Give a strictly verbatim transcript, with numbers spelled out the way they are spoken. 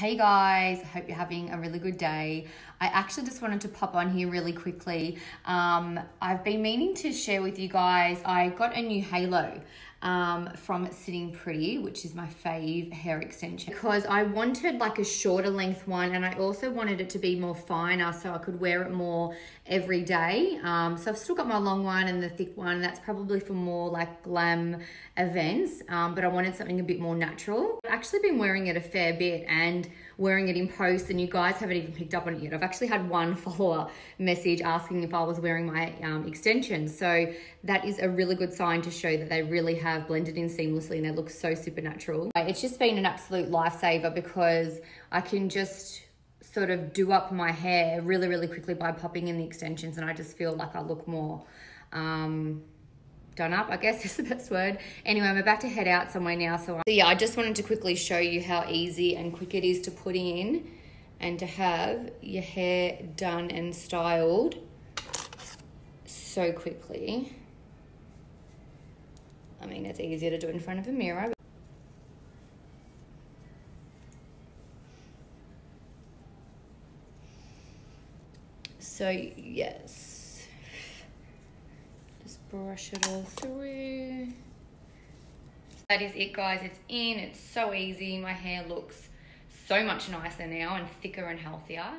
Hey guys, I hope you're having a really good day. I actually just wanted to pop on here really quickly. Um, I've been meaning to share with you guys, I got a new Halo um, from Sitting Pretty, which is my fave hair extension, because I wanted like a shorter length one and I also wanted it to be more finer so I could wear it more every day. Um, so I've still got my long one and the thick one, and that's probably for more like glam events, um, but I wanted something a bit more natural. I've actually been wearing it a fair bit and wearing it in post, and you guys haven't even picked up on it yet. I've actually had one follower message asking if I was wearing my um, extensions. So that is a really good sign to show that they really have blended in seamlessly and they look so super natural. It's just been an absolute lifesaver because I can just sort of do up my hair really, really quickly by popping in the extensions, and I just feel like I look more um, done up, I guess is the best word. Anyway, I'm about to head out somewhere now. So, so yeah, I just wanted to quickly show you how easy and quick it is to put in and to have your hair done and styled so quickly. I mean, it's easier to do it in front of a mirror. So yes, just brush it all through. That is it guys, it's in, it's so easy. My hair looks so much nicer now and thicker and healthier.